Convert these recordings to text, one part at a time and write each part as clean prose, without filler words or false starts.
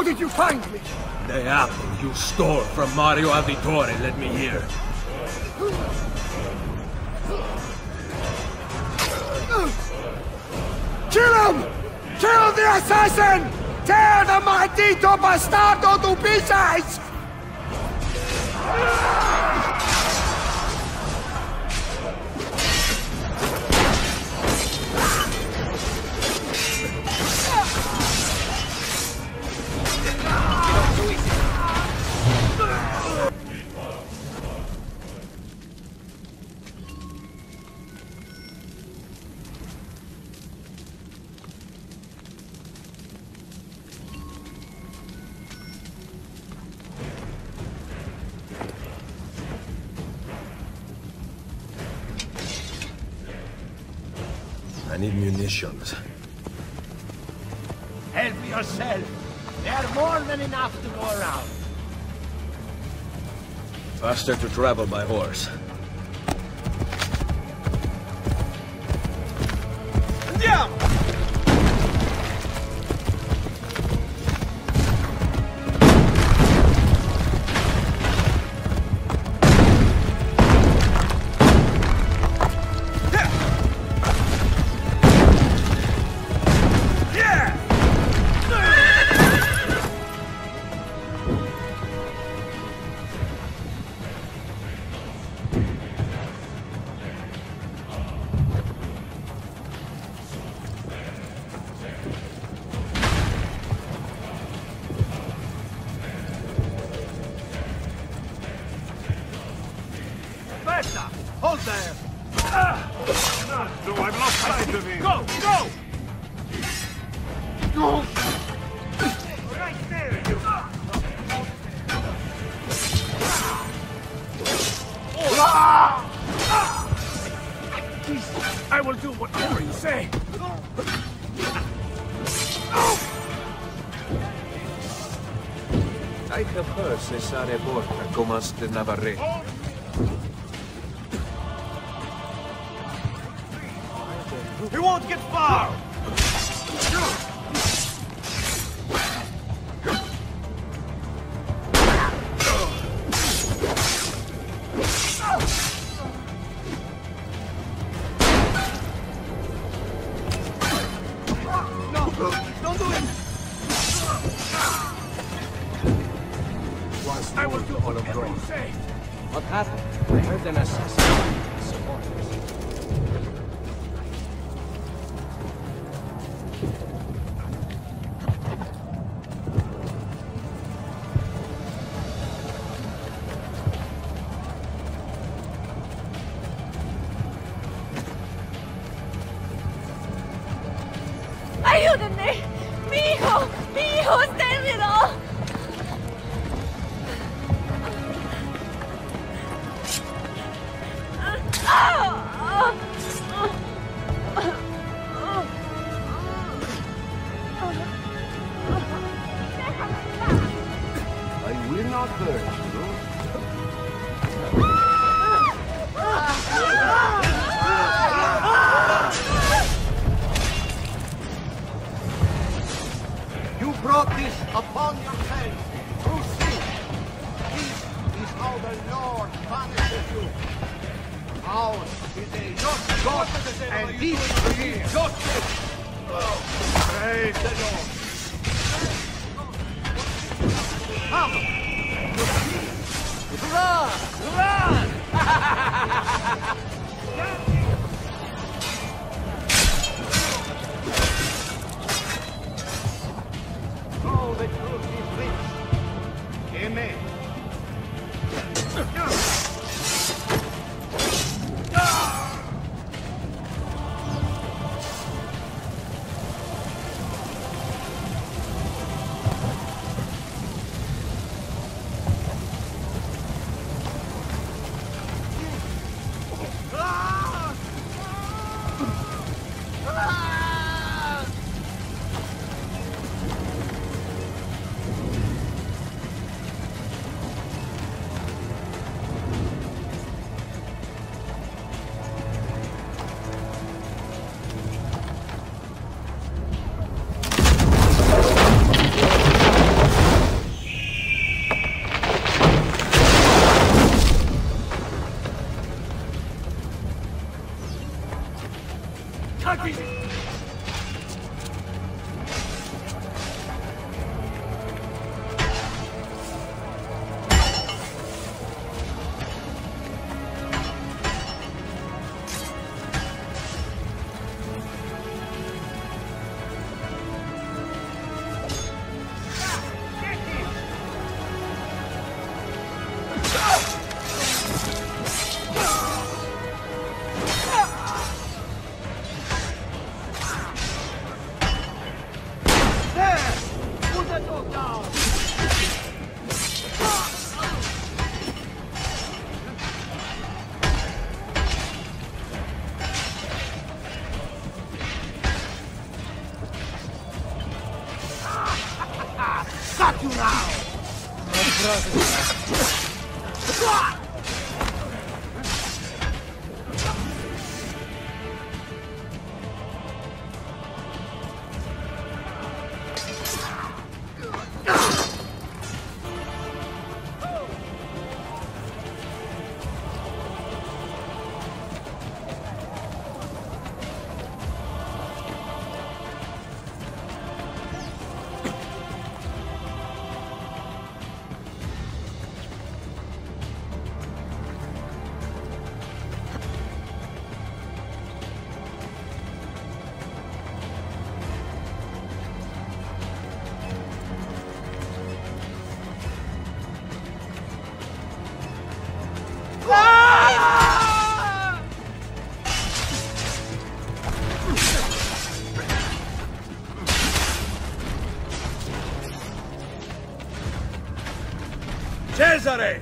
How did you find me? The apple you stole from Mario Auditore led me here. Kill him! Kill the assassin! Tear the maldito bastardo to pieces! Need munitions. Help yourself. They're more than enough to go around. Faster to travel by horse. Hold there! No, I've lost sight of him! Go! Go! Go! Right there, you! I will do whatever you say! I have heard Cesare Borgia commands the Navarre. We won't get far! Ah! Cut it! Cesare!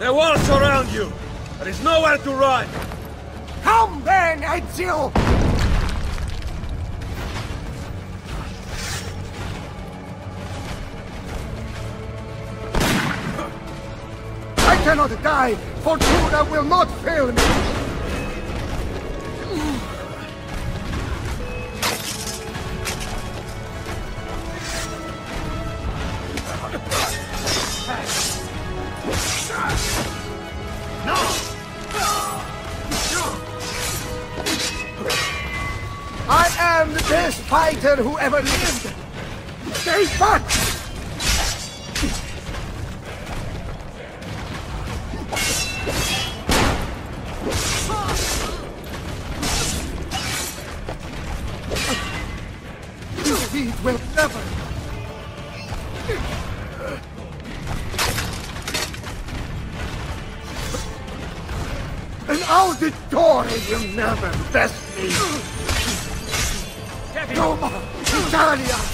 The walls surround you! There is nowhere to run! Come then, Ezio! I cannot die! Fortuna will not fail me! Who ever lived! Stay back! This deed will never... An Auditore will never best me! Roma! Dalia!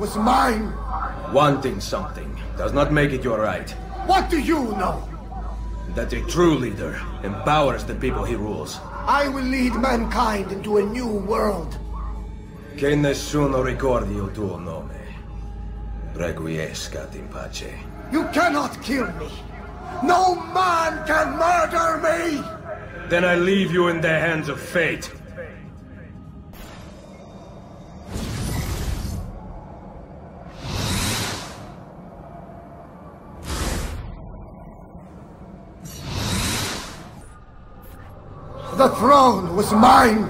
Was mine. Wanting something does not make it your right. What do you know? That a true leader empowers the people he rules. I will lead mankind into a new world. Che nessuno ricordi il tuo nome. Requiescat in pace. You cannot kill me. No man can murder me. Then I leave you in the hands of fate. The throne was mine!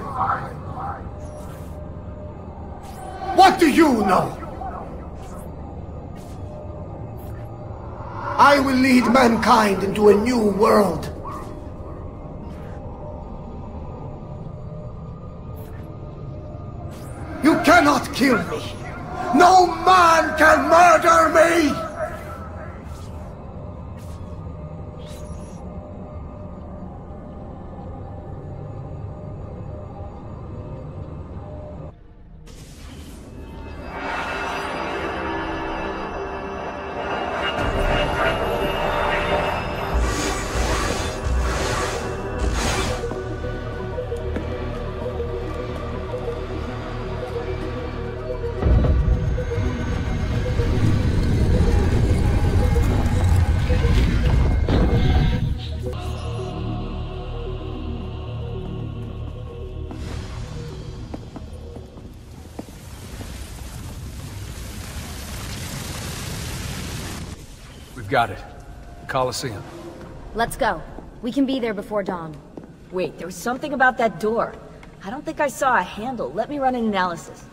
What do you know? I will lead mankind into a new world. You cannot kill me! No man can murder me! Got it. The Colosseum. Let's go. We can be there before dawn. Wait, there was something about that door. I don't think I saw a handle. Let me run an analysis.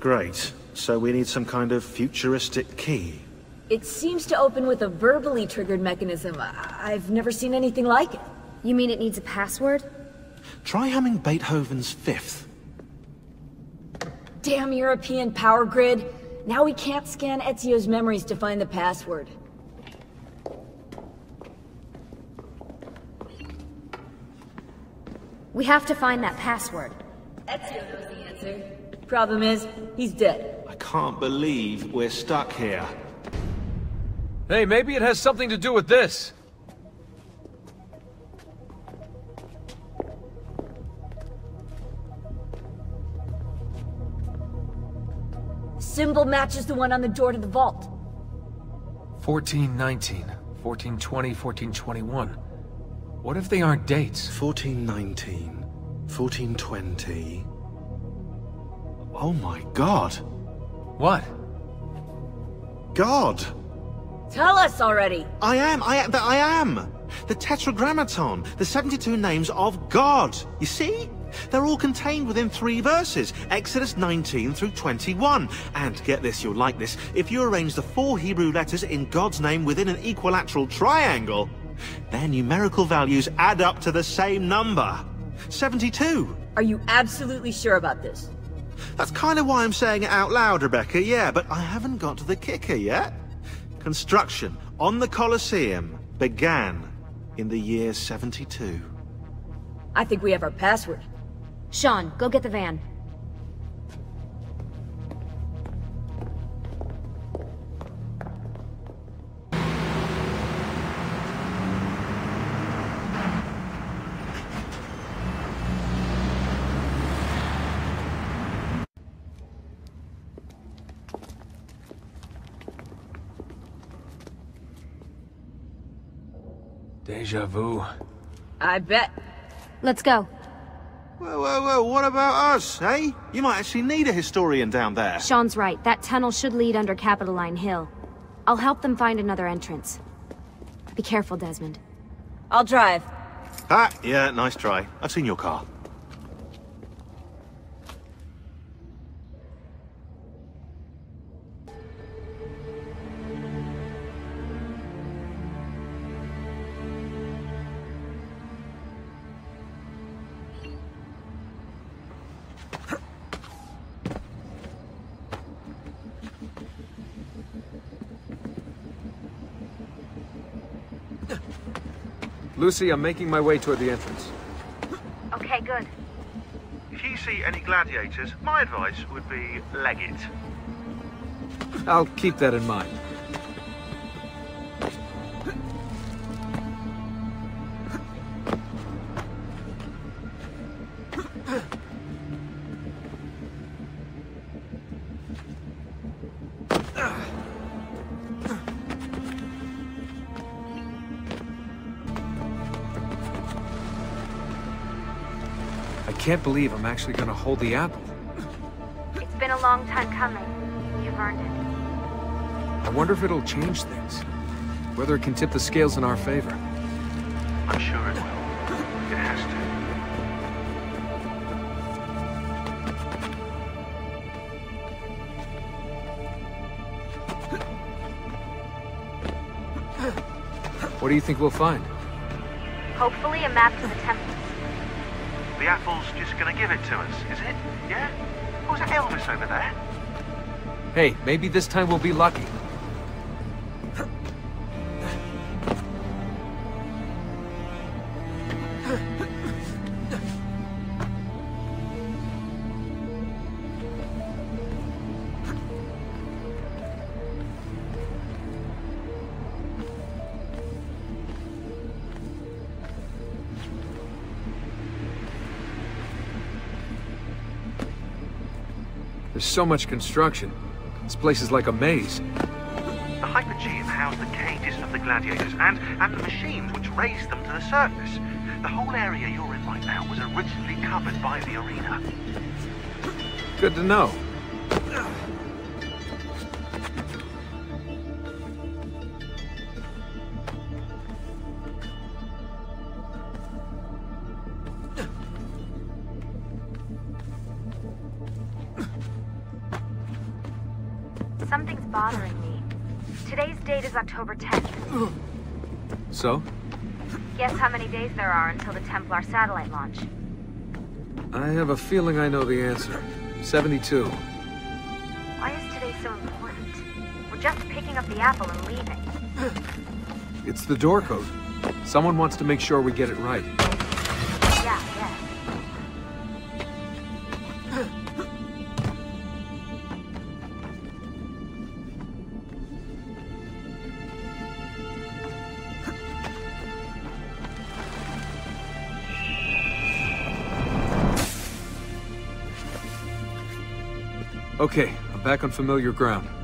Great. So we need some kind of futuristic key. It seems to open with a verbally triggered mechanism. I've never seen anything like it. You mean it needs a password? Try humming Beethoven's Fifth. Damn European power grid. Now we can't scan Ezio's memories to find the password. We have to find that password. Ezio knows the answer. Problem is, he's dead. I can't believe we're stuck here. Hey, maybe it has something to do with this. The symbol matches the one on the door to the vault. 1419, 1420, 1421. What if they aren't dates? 1419, 1420... Oh my god! What? God! Tell us already! I am! The Tetragrammaton, the 72 names of God! You see? They're all contained within 3 verses, Exodus 19 through 21. And get this, you'll like this, if you arrange the 4 Hebrew letters in God's name within an equilateral triangle, their numerical values add up to the same number. 72! Are you absolutely sure about this? That's kind of why I'm saying it out loud, Rebecca, yeah, but I haven't got to the kicker yet. Construction on the Colosseum began in the year 72. I think we have our password. Sean, go get the van. Deja vu. I bet. Let's go. Whoa, whoa, whoa, what about us, eh? You might actually need a historian down there. Sean's right. That tunnel should lead under Capitoline Hill. I'll help them find another entrance. Be careful, Desmond. I'll drive. Ah, yeah, nice try. I've seen your car. Lucy, I'm making my way toward the entrance. Okay, good. If you see any gladiators, my advice would be leg it. I'll keep that in mind. I can't believe I'm actually gonna hold the apple. It's been a long time coming. You've earned it. I wonder if it'll change things. Whether it can tip the scales in our favor. I'm sure it will. It has to. What do you think we'll find? Hopefully a map to the temple. The apple's just gonna give it to us, is it? Yeah? Or was it Elvis over there? Hey, maybe this time we'll be lucky. There's so much construction. This place is like a maze. The hypogeum housed the cages of the gladiators and the machines which raised them to the surface. The whole area you're in right now was originally covered by the arena. Good to know. Something's bothering me. Today's date is October 10th. So? Guess how many days there are until the Templar satellite launch? I have a feeling I know the answer. 72. Why is today so important? We're just picking up the apple and leaving. It's the door code. Someone wants to make sure we get it right. Yeah. Okay, I'm back on familiar ground.